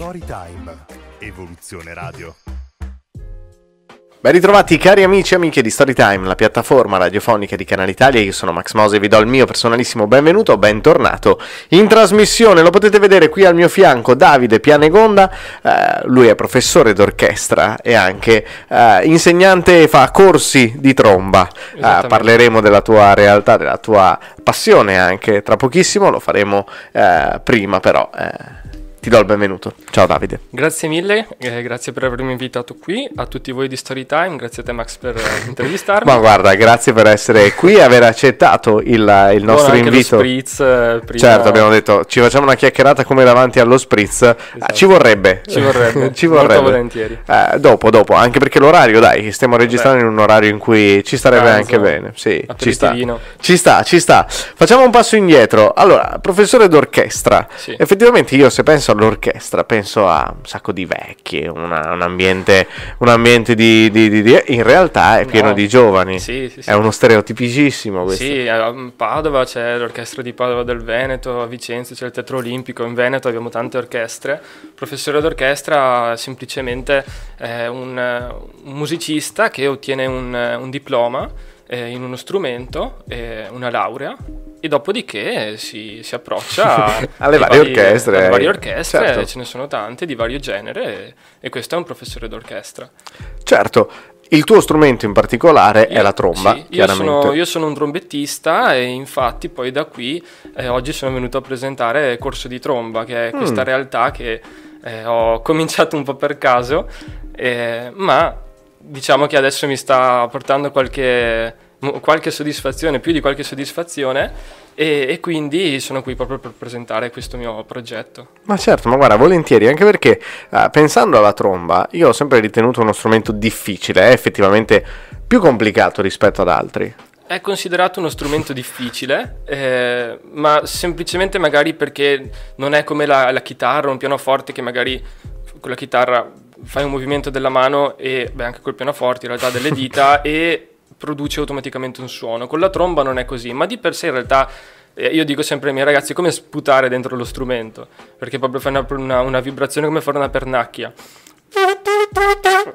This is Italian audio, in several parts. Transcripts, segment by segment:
Storytime, Evoluzione Radio. Ben ritrovati cari amici e amiche di Storytime, la piattaforma radiofonica di Canale Italia. Io sono Max Mose e vi do il mio personalissimo benvenuto, bentornato in trasmissione. Lo potete vedere qui al mio fianco, Davide Pianegonda, lui è professore d'orchestra e anche insegnante, fa corsi di tromba. Parleremo della tua realtà, della tua passione anche tra pochissimo, lo faremo prima però... Ti do il benvenuto. Ciao Davide. Grazie mille, grazie per avermi invitato qui, a tutti voi di Storytime, grazie a te Max per intervistarmi. Ma guarda, grazie per essere qui e aver accettato il nostro invito. Lo spritz prima... Certo, abbiamo detto, ci facciamo una chiacchierata come davanti allo spritz, esatto. Ci vorrebbe. Molto volentieri. Dopo, anche perché l'orario, dai, stiamo registrando in un orario in cui ci starebbe anche bene. Sì, ci sta. Facciamo un passo indietro. Allora, professore d'orchestra, sì. Effettivamente io se penso all'orchestra, penso a un sacco di vecchi, un ambiente di... in realtà è pieno di giovani, sì. È uno stereotipicissimo questo. Sì, a Padova c'è l'orchestra di Padova del Veneto, a Vicenza c'è il Teatro Olimpico, in Veneto abbiamo tante orchestre. Il professore d'orchestra semplicemente è un musicista che ottiene un diploma in uno strumento, una laurea, e dopodiché si approccia alle varie orchestre, certo. Ce ne sono tante di vario genere e questo è un professore d'orchestra. Certo, il tuo strumento in particolare è la tromba, sì, chiaramente. Io sono un trombettista e infatti poi da qui oggi sono venuto a presentare Corso di Tromba, che è questa realtà che ho cominciato un po' per caso, ma diciamo che adesso mi sta portando qualche soddisfazione, più di qualche soddisfazione, e quindi sono qui proprio per presentare questo mio progetto. Ma certo, ma guarda, volentieri, anche perché pensando alla tromba io ho sempre ritenuto uno strumento difficile, è effettivamente più complicato rispetto ad altri. È considerato uno strumento difficile, ma semplicemente magari perché non è come la chitarra o un pianoforte, che magari con la chitarra fai un movimento della mano e anche col pianoforte in realtà delle dita e produce automaticamente un suono. Con la tromba non è così, ma di per sé in realtà io dico sempre ai miei ragazzi, è come sputare dentro lo strumento, perché proprio fai una vibrazione come fare una pernacchia,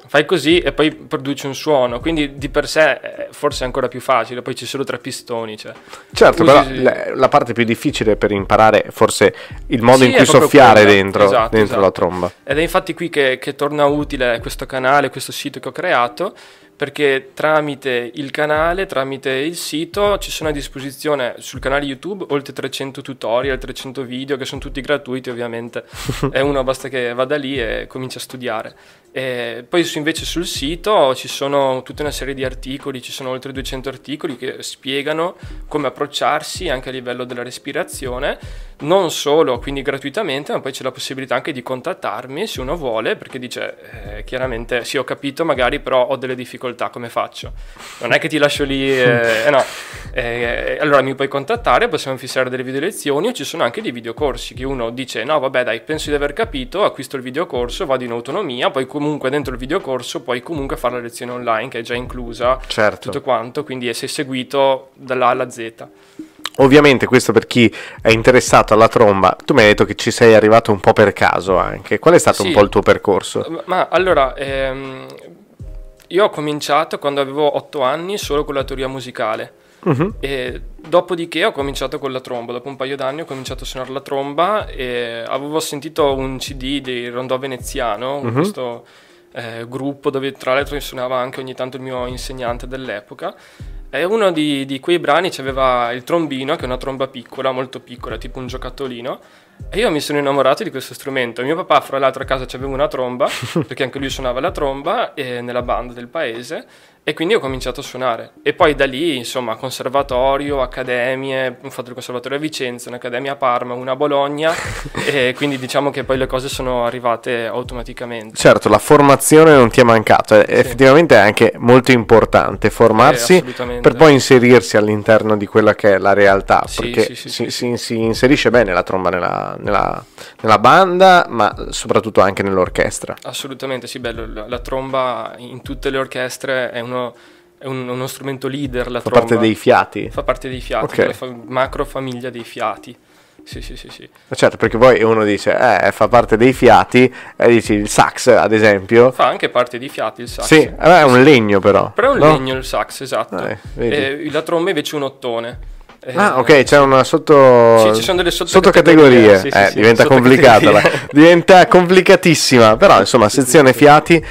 fai così e poi produce un suono, quindi di per sé è forse ancora più facile. Poi ci sono tre pistoni, cioè. Certo, però la parte più difficile per imparare è forse il modo in cui soffiare dentro la tromba, ed è infatti qui che torna utile questo canale, questo sito che ho creato, perché tramite il canale, tramite il sito, ci sono a disposizione sul canale YouTube oltre 300 tutorial, 300 video, che sono tutti gratuiti ovviamente, e uno basta che vada lì e comincia a studiare. E poi invece sul sito ci sono tutta una serie di articoli, ci sono oltre 200 articoli che spiegano come approcciarsi anche a livello della respirazione, non solo quindi gratuitamente, ma poi c'è la possibilità anche di contattarmi se uno vuole, perché dice chiaramente sì, ho capito magari, però ho delle difficoltà, come faccio? Non è che ti lascio lì, allora mi puoi contattare, possiamo fissare delle video lezioni, o ci sono anche dei videocorsi che uno dice no vabbè dai, penso di aver capito, acquisto il videocorso, vado in autonomia, poi comunque dentro il videocorso puoi comunque fare la lezione online che è già inclusa, certo. Tutto quanto, quindi sei seguito dall'A alla Z. Ovviamente questo per chi è interessato alla tromba. Tu mi hai detto che ci sei arrivato un po' per caso anche, qual è stato un po' il tuo percorso? Ma allora, io ho cominciato quando avevo 8 anni solo con la teoria musicale, e dopodiché ho cominciato con la tromba. Dopo un paio d'anni ho cominciato a suonare la tromba e avevo sentito un CD di Rondò Veneziano, questo gruppo dove tra l'altro suonava anche ogni tanto il mio insegnante dell'epoca, e uno di quei brani c'aveva il trombino, che è una tromba piccola, molto piccola, tipo un giocattolino, e io mi sono innamorato di questo strumento. Mio papà fra l'altro a casa c'aveva una tromba perché anche lui suonava la tromba nella banda del paese, e quindi ho cominciato a suonare, e poi da lì insomma conservatorio, accademie, ho fatto il conservatorio a Vicenza, un'accademia a Parma, una a Bologna e quindi diciamo che poi le cose sono arrivate automaticamente. Certo, la formazione non ti è mancata, effettivamente è anche molto importante formarsi per poi inserirsi all'interno di quella che è la realtà, perché si inserisce bene la tromba nella banda, ma soprattutto anche nell'orchestra. Assolutamente sì, bello, la tromba in tutte le orchestre è uno strumento leader, la tromba. Fa parte dei fiati? Fa parte dei fiati, della macro famiglia dei fiati. Sì, sì, sì, sì. Certo, perché poi uno dice, fa parte dei fiati, e dici il sax, ad esempio. Fa anche parte dei fiati il sax. Sì, è un legno però. Però è un legno il sax, esatto. La tromba invece è un ottone. Ah, ok, c'è una sì, ci sono delle sottocategorie. Sì, diventa complicata, diventa complicatissima. Però, insomma, sezione fiati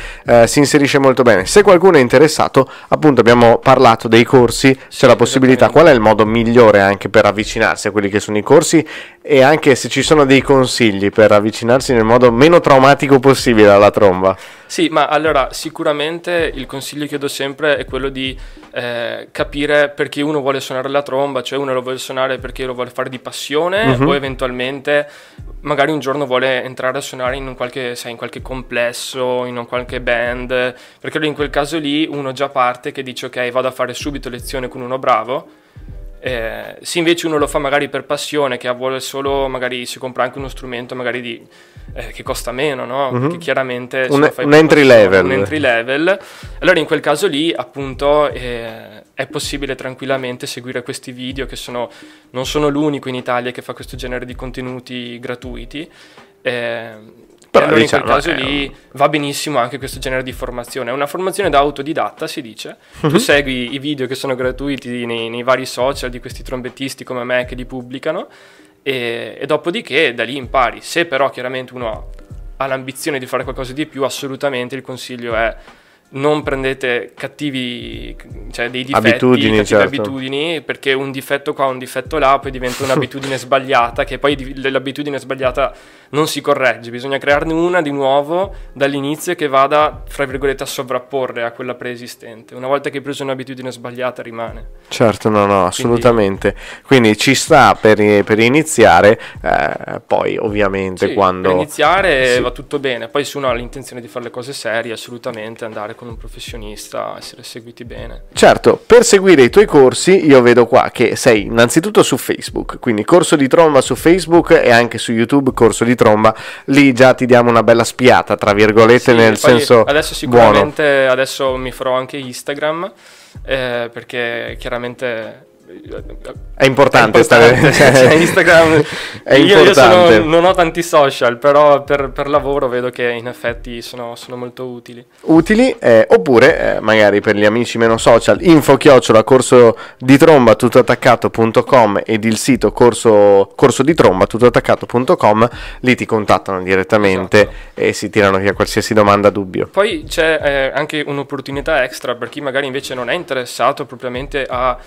si inserisce molto bene. Se qualcuno è interessato, appunto, abbiamo parlato dei corsi, sì, c'è la possibilità. Qual è il modo migliore anche per avvicinarsi a quelli che sono i corsi? E anche se ci sono dei consigli per avvicinarsi nel modo meno traumatico possibile alla tromba. Sì, ma allora sicuramente il consiglio che do sempre è quello di capire perché uno vuole suonare la tromba, cioè uno lo vuole suonare perché lo vuole fare di passione, o eventualmente magari un giorno vuole entrare a suonare in qualche complesso, in qualche band, perché in quel caso lì uno già parte che dice ok, vado a fare subito lezione con uno bravo. Se invece uno lo fa magari per passione, che vuole solo, magari si compra anche uno strumento magari che costa meno, no? Che chiaramente un entry level, allora in quel caso lì appunto è possibile tranquillamente seguire questi video, che non sono l'unico in Italia che fa questo genere di contenuti gratuiti, però allora diciamo, in quel caso lì va benissimo anche questo genere di formazione. È una formazione da autodidatta, si dice. Tu segui i video che sono gratuiti nei vari social di questi trombettisti come me che li pubblicano, e dopodiché da lì impari. Se però chiaramente uno ha l'ambizione di fare qualcosa di più, assolutamente il consiglio è: non prendete cattive abitudini, perché un difetto qua, un difetto là, poi diventa un'abitudine sbagliata, che poi l'abitudine sbagliata non si corregge, bisogna crearne una di nuovo dall'inizio che vada, fra virgolette, a sovrapporre a quella preesistente. Una volta che hai preso un'abitudine sbagliata rimane. Certo, no, assolutamente. Quindi ci sta per iniziare, poi ovviamente sì, quando... Per iniziare va tutto bene, poi se uno ha l'intenzione di fare le cose serie, assolutamente andare con un professionista, essere seguiti bene. Certo, per seguire i tuoi corsi io vedo qua che sei innanzitutto su Facebook, quindi Corso di Tromba su Facebook e anche su YouTube Corso di Tromba, lì già ti diamo una bella spiata, tra virgolette, nel senso adesso sicuramente buono. Adesso mi farò anche Instagram, perché chiaramente è importante stare Instagram. È importante. Io non ho tanti social, però per lavoro vedo che in effetti sono molto utili, oppure magari per gli amici meno social, info@corsoditromba.com ed il sito corsoditromba.com, lì ti contattano direttamente. Esatto. E si tirano via qualsiasi domanda, dubbio. Poi c'è anche un'opportunità extra per chi magari invece non è interessato propriamente a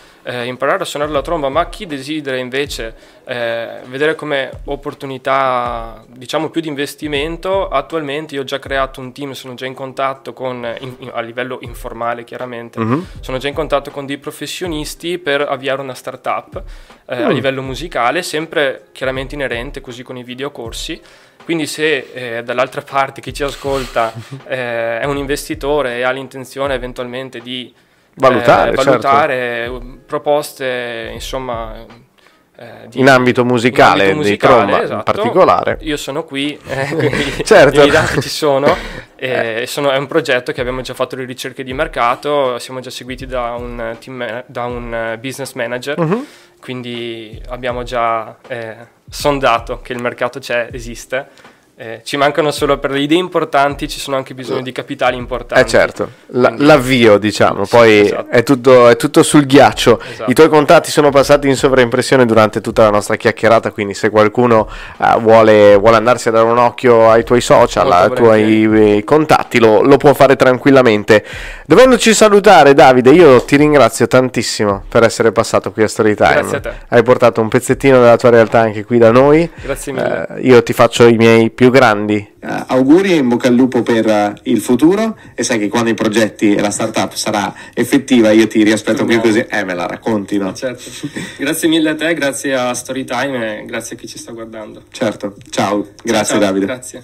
imparare a suonare la tromba, ma chi desidera invece vedere come opportunità, diciamo, più di investimento. Attualmente io ho già creato un team, sono già in contatto con, a livello informale chiaramente, sono già in contatto con dei professionisti per avviare una startup a livello musicale, sempre chiaramente inerente così con i videocorsi. Quindi se dall'altra parte chi ci ascolta è un investitore e ha l'intenzione eventualmente di valutare proposte, insomma, in ambito musicale di tromba, esatto, in particolare. Io sono qui, certo. I dati ci sono. È un progetto che abbiamo già fatto le ricerche di mercato, siamo già seguiti da un team, da un business manager, quindi abbiamo già sondato che il mercato esiste. Ci mancano solo, per le idee importanti ci sono anche bisogno di capitali importanti. Certo, l'avvio, diciamo, poi sì, esatto. è tutto sul ghiaccio. Esatto. I tuoi contatti sono passati in sovraimpressione durante tutta la nostra chiacchierata, quindi se qualcuno vuole andarsi a dare un occhio ai tuoi social, ai tuoi contatti, lo può fare tranquillamente. Dovendoci salutare, Davide, io ti ringrazio tantissimo per essere passato qui a Storytime. Grazie a te. Hai portato un pezzettino della tua realtà anche qui da noi. Grazie mille. Io ti faccio i miei più grandi auguri e in bocca al lupo per il futuro, e sai che quando i progetti e la startup sarà effettiva io ti riaspetto qui, così me la racconti, no? Certo. Grazie mille a te, grazie a Storytime e grazie a chi ci sta guardando. Certo, ciao, grazie. Ciao, Davide. Grazie.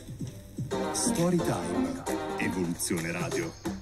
Storytime, Evoluzione Radio.